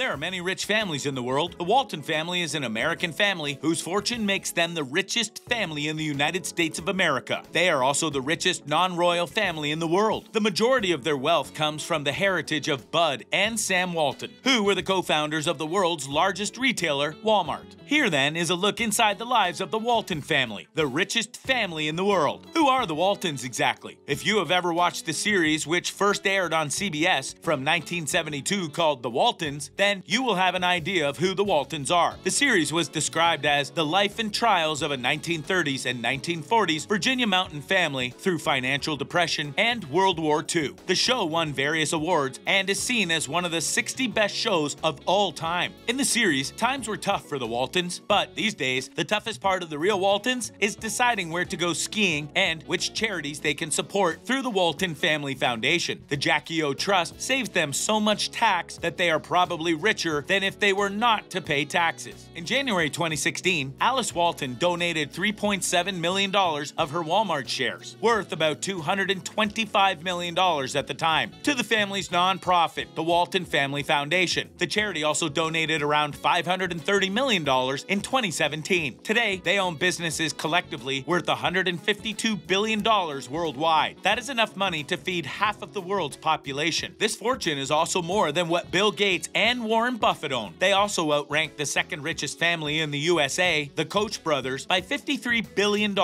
There are many rich families in the world. The Walton family is an American family whose fortune makes them the richest family in the United States of America. They are also the richest non-royal family in the world. The majority of their wealth comes from the heritage of Bud and Sam Walton, who were the co-founders of the world's largest retailer, Walmart. Here then is a look inside the lives of the Walton family, the richest family in the world. Who are the Waltons exactly? If you have ever watched the series which first aired on CBS from 1972 called The Waltons, then you will have an idea of who the Waltons are. The series was described as the life and trials of a 1930s and 1940s Virginia mountain family through financial depression and World War II. The show won various awards and is seen as one of the 60 best shows of all time. In the series, times were tough for the Waltons, but these days, the toughest part of the real Waltons is deciding where to go skiing and which charities they can support through the Walton Family Foundation. The Jackie O Trust saves them so much tax that they are probably richer than if they were not to pay taxes. In January 2016, Alice Walton donated $3.7 million of her Walmart shares, worth about $225 million at the time, to the family's nonprofit, the Walton Family Foundation. The charity also donated around $530 million in 2017. Today, they own businesses collectively worth $152 billion worldwide. That is enough money to feed half of the world's population. This fortune is also more than what Bill Gates and Warren Buffett own. They also outrank the second richest family in the USA, the Koch brothers, by $53 billion.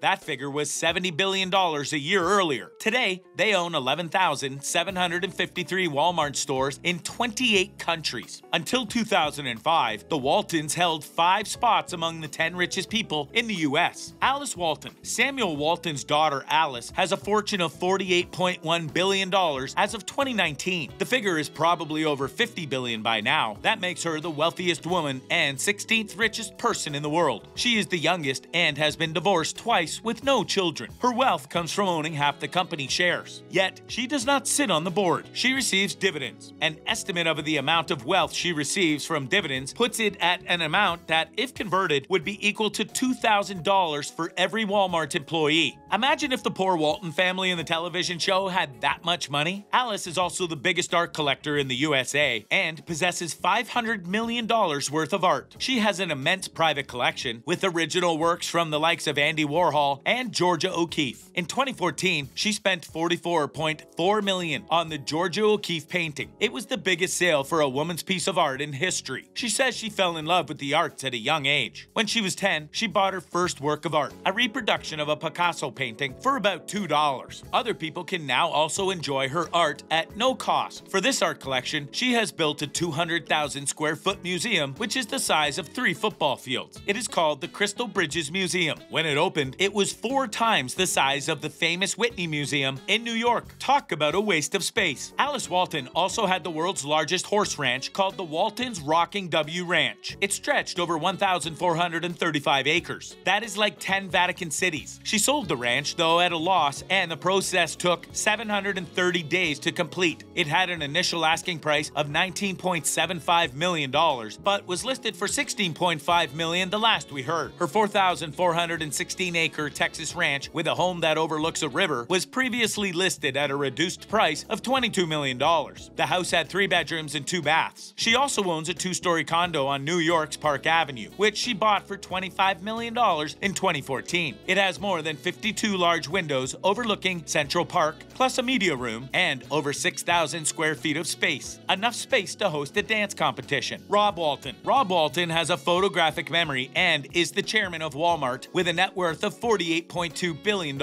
That figure was $70 billion a year earlier. Today, they own 11,753 Walmart stores in 28 countries. Until 2005, the Waltons held 5 spots among the 10 richest people in the U.S. Alice Walton, Samuel Walton's daughter Alice, has a fortune of $48.1 billion as of 2019. The figure is probably over $50 billion by now. That makes her the wealthiest woman and 16th richest person in the world. She is the youngest and has been divorced twice with no children. Her wealth comes from owning half the company shares. Yet, she does not sit on the board. She receives dividends. An estimate of the amount of wealth she receives from dividends puts it at an amount that, if converted, would be equal to $2,000 for every Walmart employee. Imagine if the poor Walton family in the television show had that much money. Alice is also the biggest art collector in the USA and possesses $500 million worth of art. She has an immense private collection with original works from the likes of Andy Warhol and Georgia O'Keeffe. In 2014, she spent $44.4 million on the Georgia O'Keeffe painting. It was the biggest sale for a woman's piece of art in history. She says she fell in love with the arts at a young age. When she was 10, she bought her first work of art, a reproduction of a Picasso painting, for about $2. Other people can now also enjoy her art at no cost. For this art collection, she has built a 200,000 square foot museum, which is the size of 3 football fields. It is called the Crystal Bridges Museum. When it opened, it was 4 times the size of the famous Whitney Museum in New York. Talk about a waste of space. Alice Walton also had the world's largest horse ranch called the Waltons Rocking W Ranch. It stretched over 1,435 acres. That is like 10 Vatican cities. She sold the ranch, though, at a loss, and the process took 730 days to complete. It had an initial asking price of $19.75 million, but was listed for $16.5 million the last we heard. Her 4,416-acre Texas ranch with a home that overlooks a river was previously listed at a reduced price of $22 million. The house had 3 bedrooms and 2 baths. She also owns a 2-story condo on New York's Park Avenue, which she bought for $25 million in 2014. It has more than 52 large windows overlooking Central Park, plus a media room and over 6,000 square feet of space, enough space to host a dance competition. Rob Walton. Rob Walton has a photographic memory and is the chairman of Walmart with a net worth of $48.2 billion.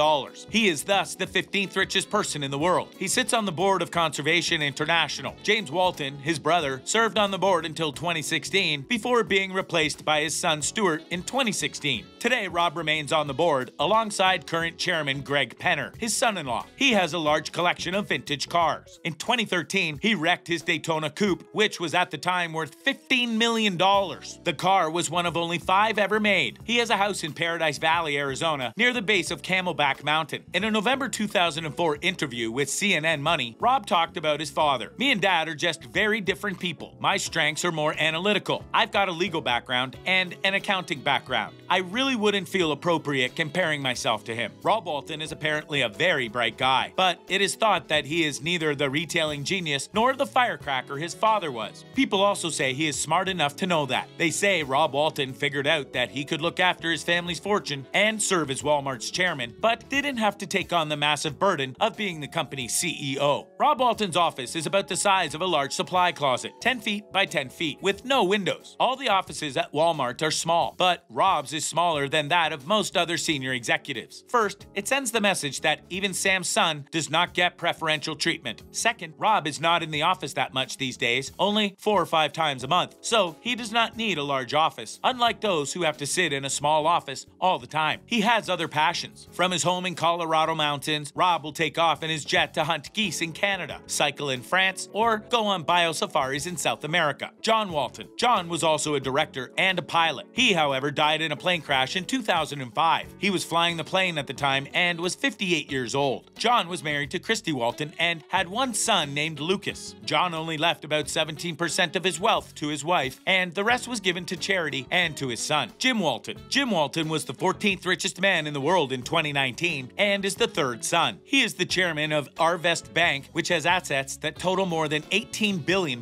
He is thus the 15th richest person in the world. He sits on the board of Conservation International. James Walton, his brother, served on the board until 2016 before being replaced by his son Stuart in 2016. Today, Rob remains on the board alongside current chairman Greg Penner, his son-in-law. He has a large collection of vintage cars. In 2013, he wrecked his Daytona Coupe, which was at the time worth $15 million. The car was one of only 5 ever made. He has a house in Paradise Valley, Arizona, near the base of Camelback Mountain. In a November 2004 interview with CNN Money, Rob talked about his father. "Me and Dad are just very different people. My strengths are more analytical. I've got a legal background and an accounting background. I really wouldn't feel appropriate comparing myself to him." Rob Walton is apparently a very bright guy, but it is thought that he is neither the retailing genius nor the firecracker his father father was. People also say he is smart enough to know that. They say Rob Walton figured out that he could look after his family's fortune and serve as Walmart's chairman, but didn't have to take on the massive burden of being the company's CEO. Rob Walton's office is about the size of a large supply closet, 10 feet by 10 feet, with no windows. All the offices at Walmart are small, but Rob's is smaller than that of most other senior executives. First, it sends the message that even Sam's son does not get preferential treatment. Second, Rob is not in the office that much these days, only 4 or 5 times a month, so he does not need a large office, unlike those who have to sit in a small office all the time. He has other passions. From his home in Colorado mountains, Rob will take off in his jet to hunt geese in Canada, cycle in France, or go on bio safaris in South America. John Walton. John was also a director and a pilot. He, however, died in a plane crash in 2005. He was flying the plane at the time and was 58 years old. John was married to Christy Walton and had one son named Lucas. John only left about 17% of his wealth to his wife, and the rest was given to charity and to his son. Jim Walton. Jim Walton was the 14th richest man in the world in 2019 and is the third son. He is the chairman of Arvest Bank, which has assets that total more than $18 billion.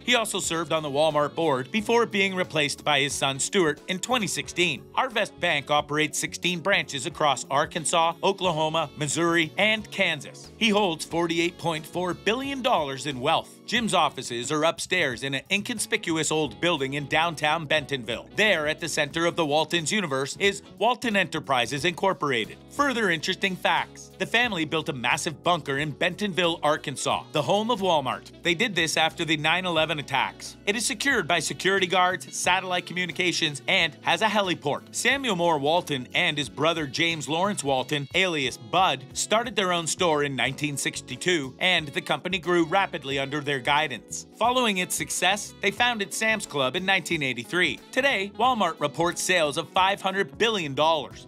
He also served on the Walmart board before being replaced by his son Stuart in 2016. Arvest Bank operates 16 branches across Arkansas, Oklahoma, Missouri, and Kansas. He holds $48.4 billion in wealth. Jim's offices are upstairs in an inconspicuous old building in downtown Bentonville. There, at the center of the Waltons universe, is Walton Enterprises Incorporated. Further interesting facts. The family built a massive bunker in Bentonville, Arkansas, the home of Walmart. They did this after the 9/11 attacks. It is secured by security guards, satellite communications, and has a heliport. Samuel Moore Walton and his brother James Lawrence Walton, alias Bud, started their own store in 1962, and the company grew rapidly under their guidance. Following its success, they founded Sam's Club in 1983. Today, Walmart reports sales of $500 billion,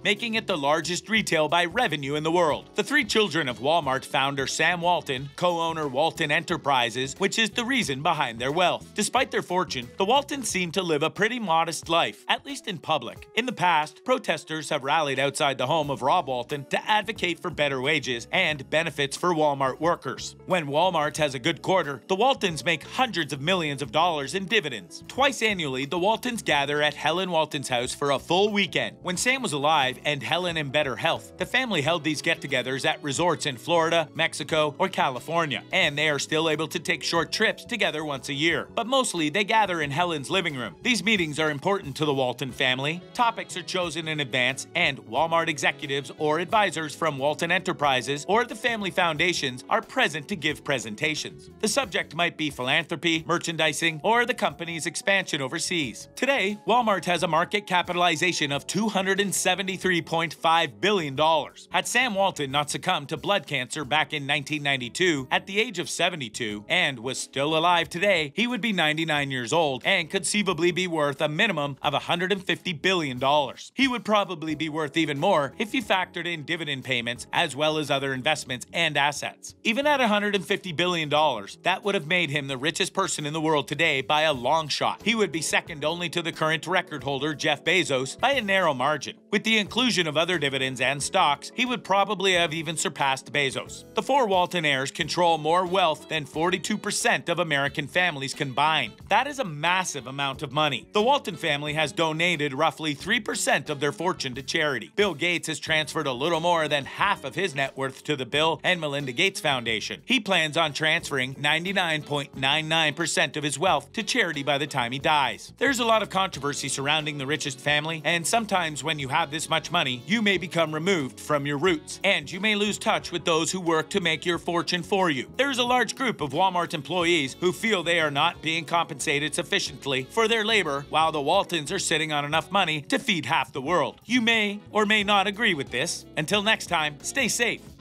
making it the largest retail by revenue in the world. The three children of Walmart founder Sam Walton co-owner Walton Enterprises, which is the reason behind their wealth. Despite their fortune, the Waltons seem to live a pretty modest life, at least in public. In the past, protesters have rallied outside the home of Rob Walton to advocate for better wages and benefits for Walmart workers. When Walmart has a good quarter, the Waltons make hundreds of millions of dollars in dividends. Twice annually, the Waltons gather at Helen Walton's house for a full weekend. When Sam was alive and Helen in better health, the family held these get-togethers at resorts in Florida, Mexico, or California, and they are still able to take short trips together once a year. But mostly, they gather in Helen's living room. These meetings are important to the Walton family. Topics are chosen in advance, and Walmart executives or advisors from Walton Enterprises or the family foundations are present to give presentations. The subject might be philanthropy, merchandising, or the company's expansion overseas. Today, Walmart has a market capitalization of $273.5 billion. Had Sam Walton not succumbed to blood cancer back in 1992 at the age of 72 and was still alive today, he would be 99 years old and conceivably be worth a minimum of $150 billion. He would probably be worth even more if you factored in dividend payments as well as other investments and assets. Even at $150 billion, that would have made him the richest person in the world today by a long shot. He would be second only to the current record holder Jeff Bezos by a narrow margin. With the inclusion of other dividends and stocks, he would probably have even surpassed Bezos. The four Walton heirs control more wealth than 42% of American families combined. That is a massive amount of money. The Walton family has donated roughly 3% of their fortune to charity. Bill Gates has transferred a little more than half of his net worth to the Bill and Melinda Gates Foundation. He plans on transferring 99.99% of his wealth to charity by the time he dies. There's a lot of controversy surrounding the richest family, and sometimes when you have this much money, you may become removed from your roots, and you may lose touch with those who work to make your fortune for you. There's a large group of Walmart employees who feel they are not being compensated sufficiently for their labor while the Waltons are sitting on enough money to feed half the world. You may or may not agree with this. Until next time, stay safe.